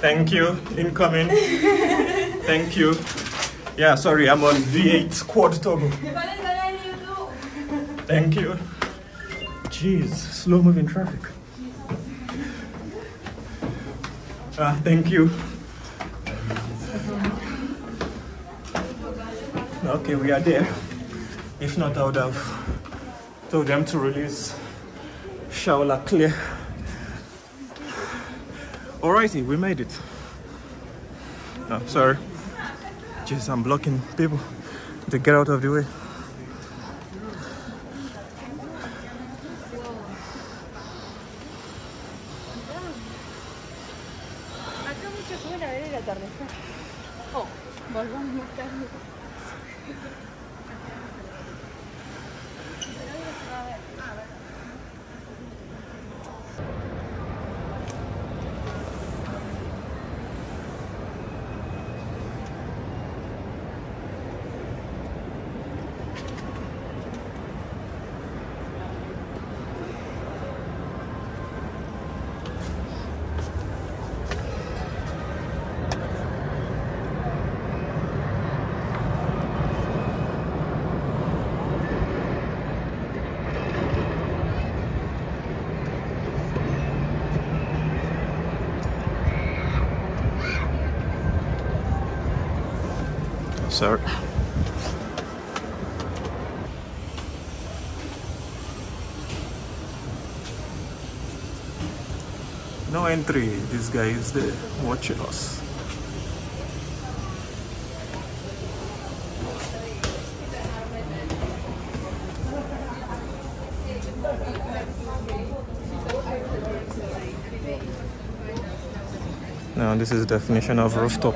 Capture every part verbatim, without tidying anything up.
Thank you, incoming. Thank you. Yeah, sorry, I'm on V eight quad turbo. Thank you. Jeez, slow-moving traffic. Ah, thank you. Okay, we are there. If not, I would have told them to release Shaula Klee. Alrighty, we made it. No, sorry. Jeez, I'm blocking people to get out of the way. Sorry. No entry, this guy is there watching us. Now this is the definition of rooftop.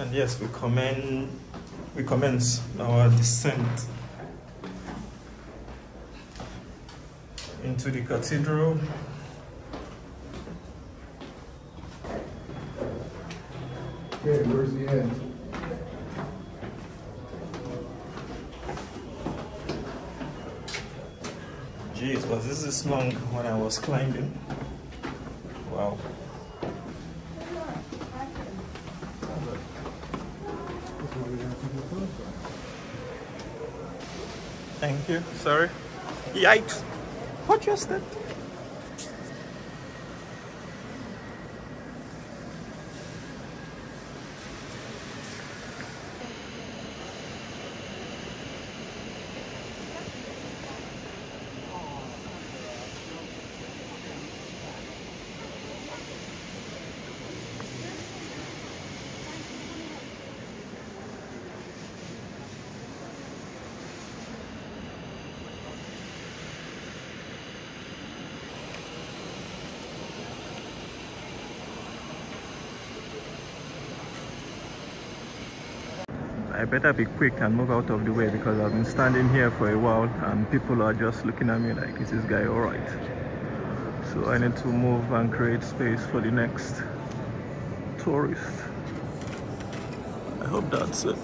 And yes, we commend, we commence our descent into the cathedral. Okay, where's the end? Jeez, was this this long when I was climbing? Wow. Thank you, sorry. Yikes! What just that? I better be quick and move out of the way because I've been standing here for a while and people are just looking at me like, is this guy alright? So I need to move and create space for the next tourist. I hope that's it.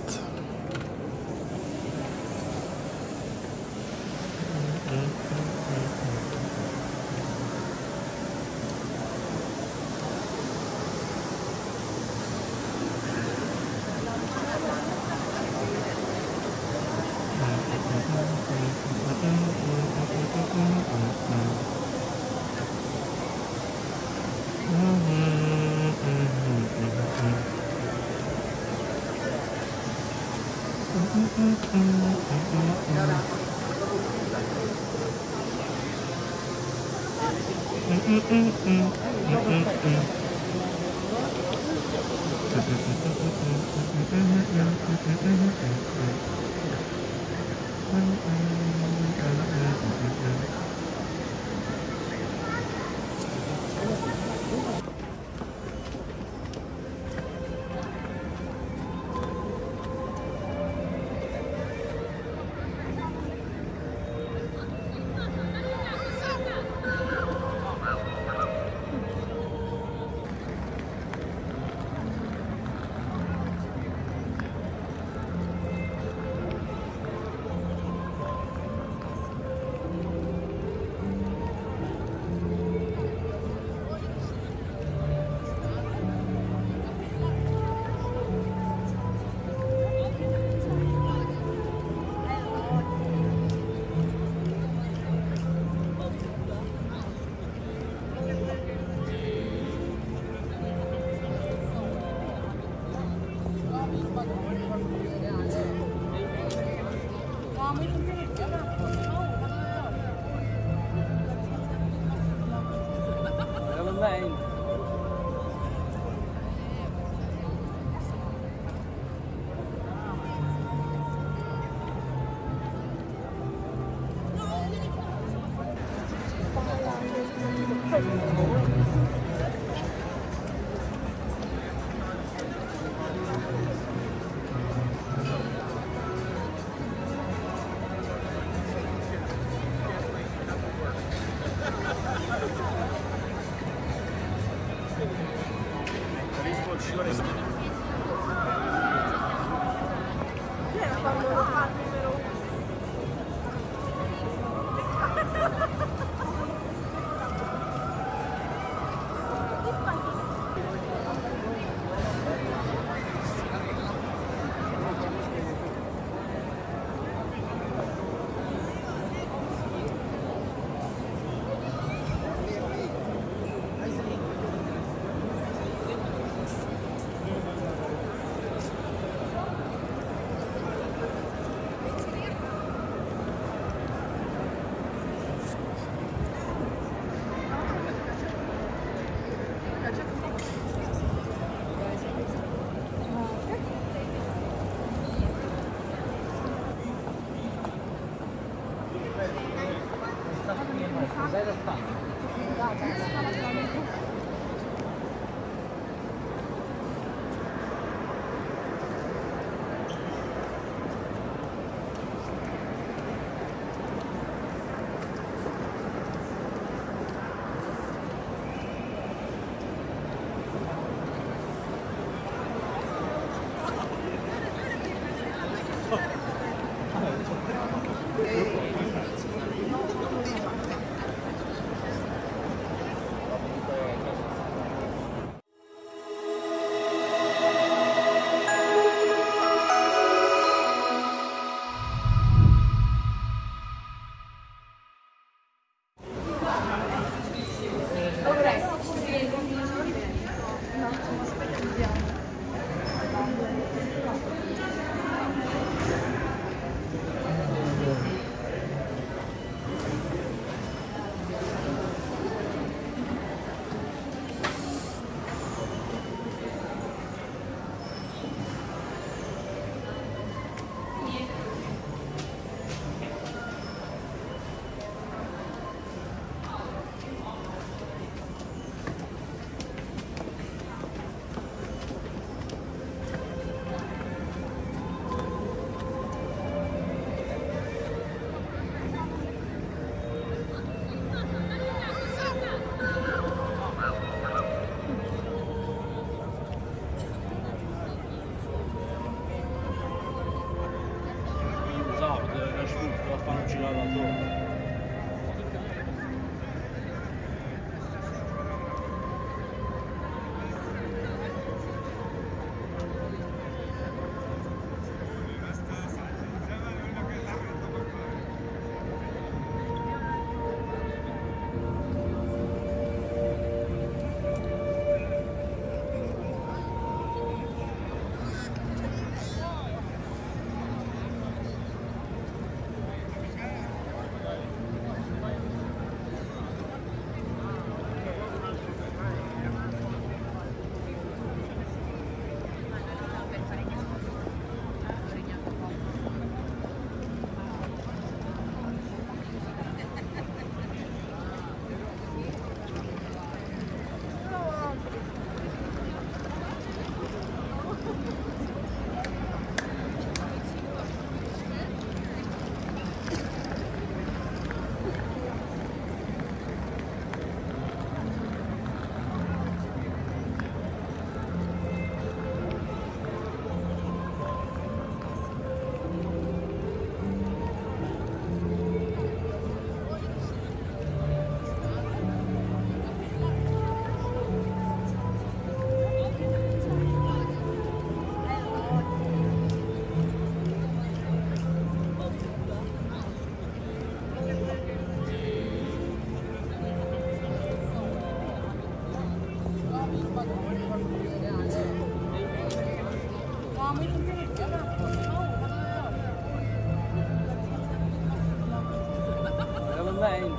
line.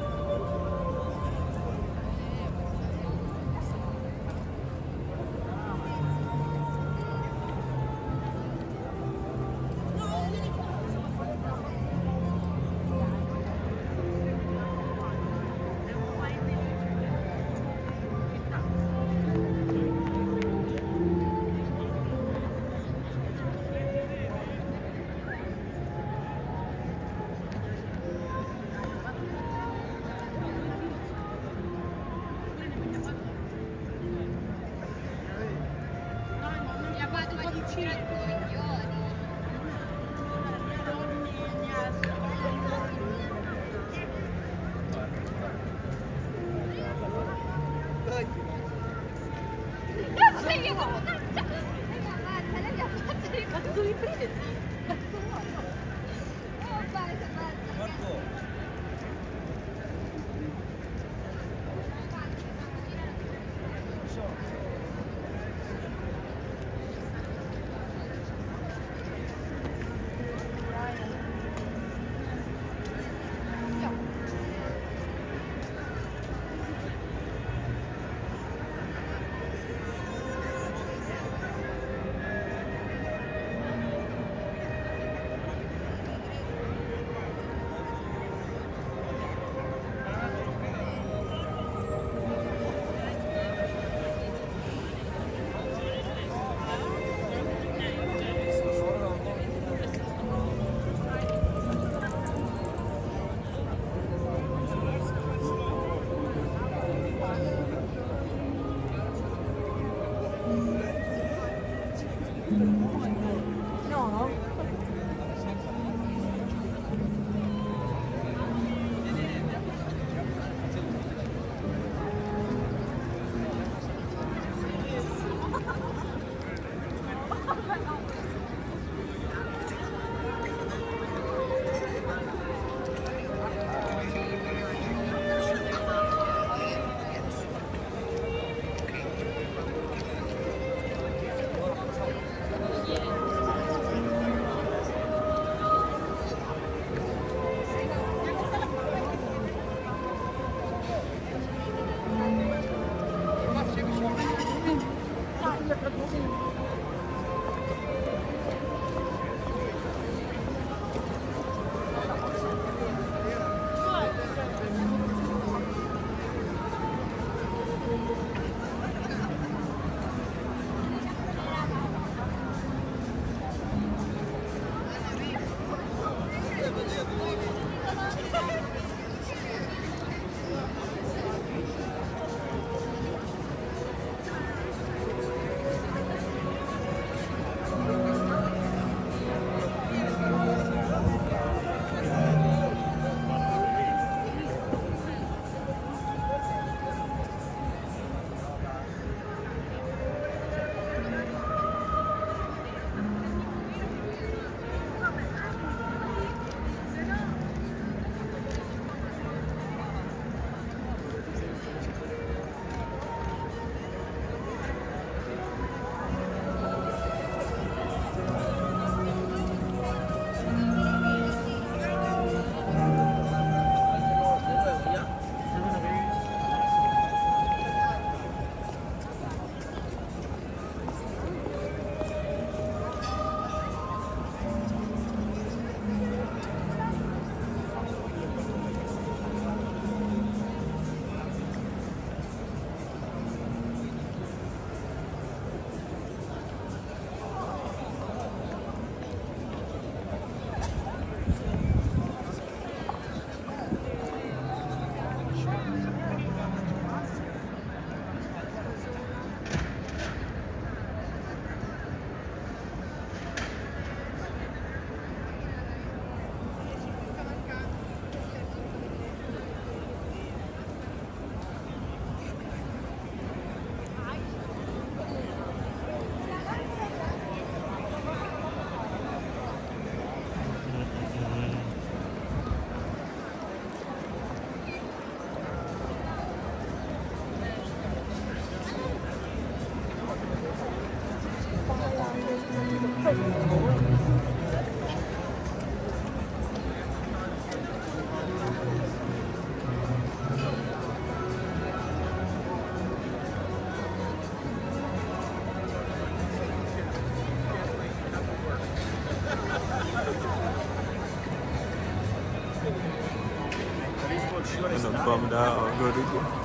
you know, bummed out or good again.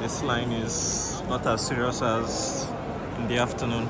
This line is not as serious as in the afternoon.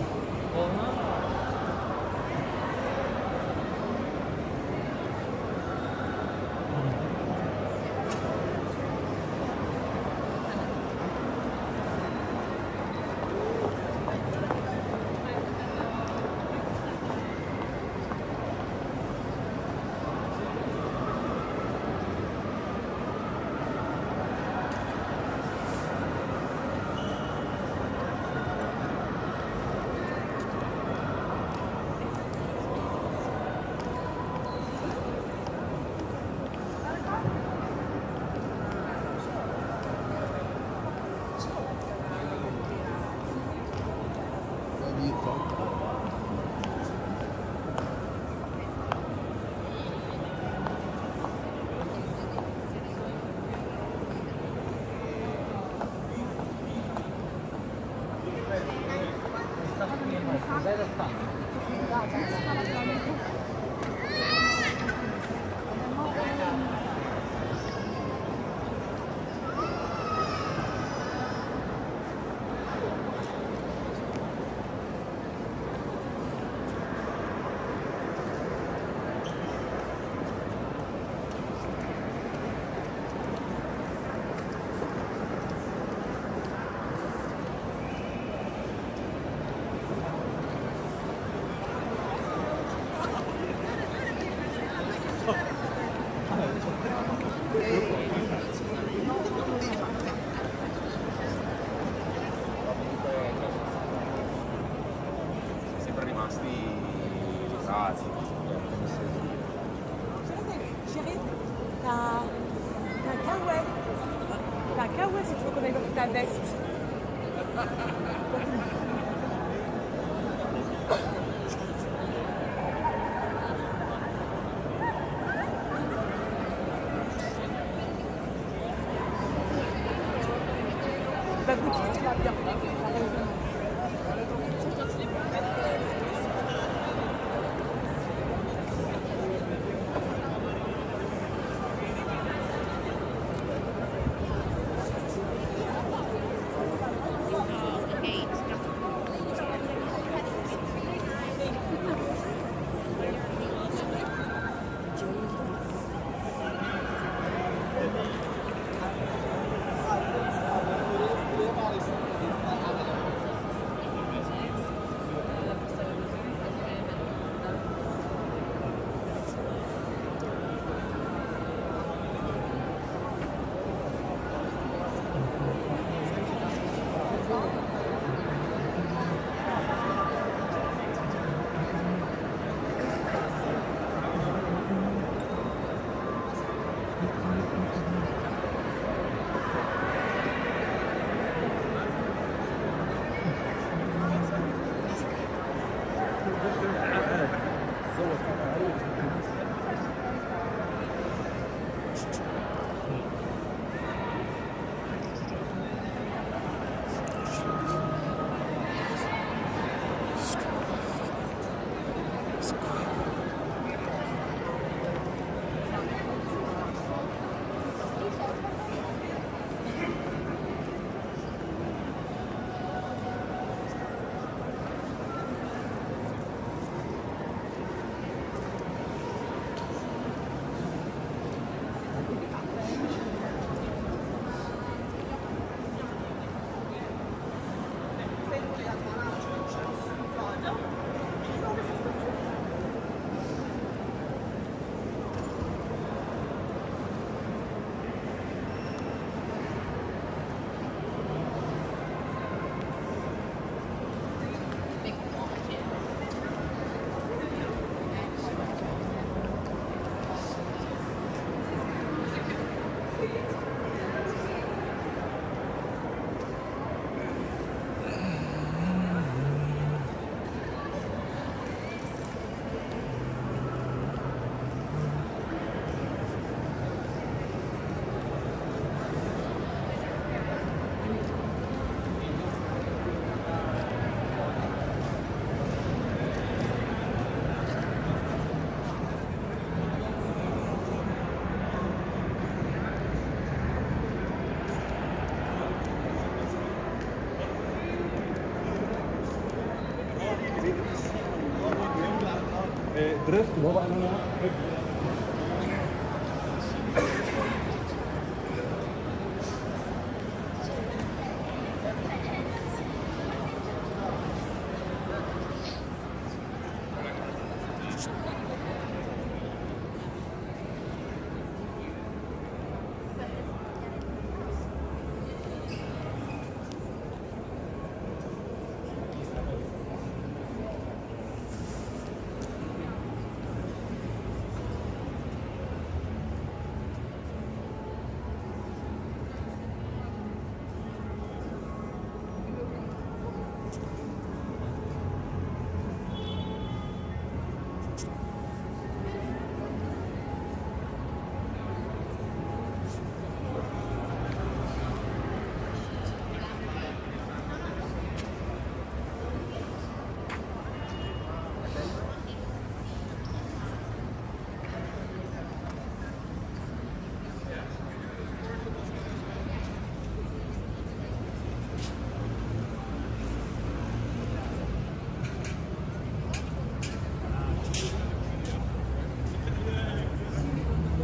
fresco, no va a nada.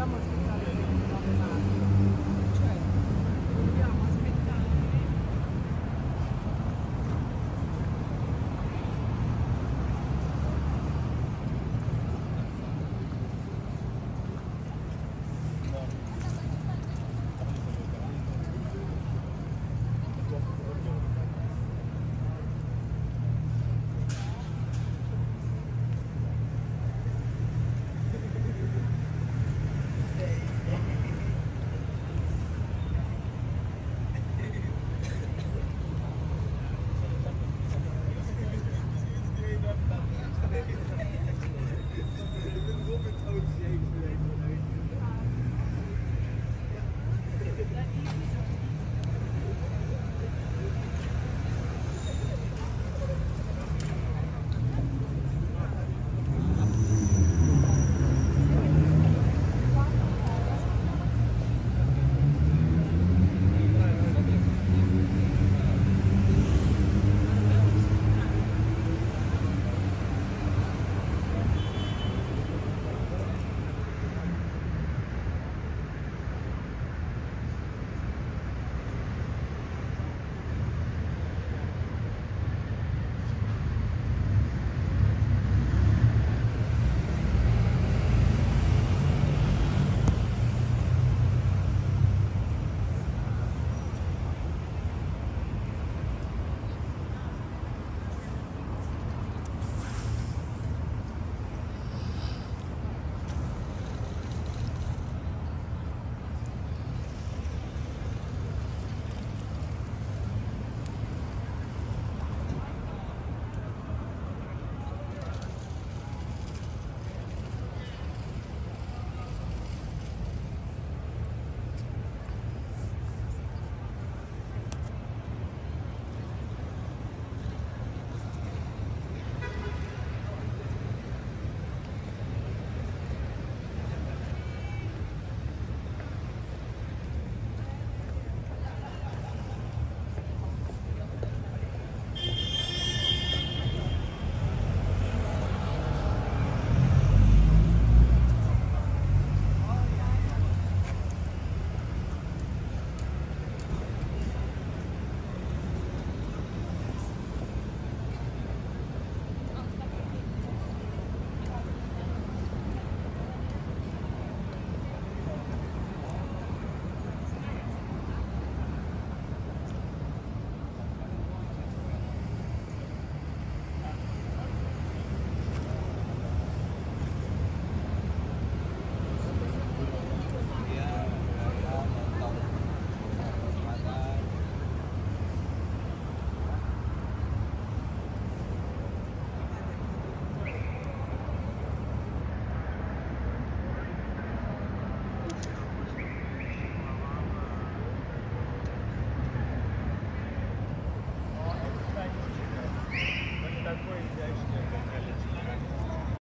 Vamos.